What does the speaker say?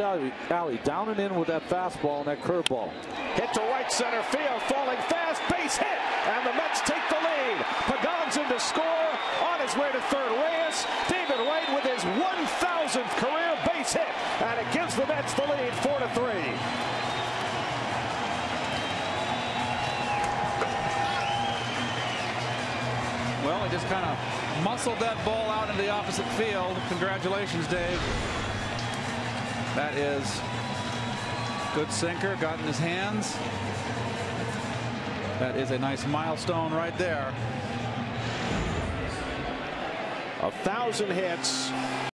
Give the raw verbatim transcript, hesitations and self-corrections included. Alley down and in with that fastball and that curveball. Hit to right center field, falling fast, base hit, and the Mets take the lead. Pagan's in to score, on his way to third. Reyes, David Wright with his one thousandth career base hit, and it gives the Mets the lead, four to three. Well, he just kind of muscled that ball out into the opposite field. Congratulations, Dave. That is good sinker, got in his hands. That is a nice milestone right there. A thousand hits.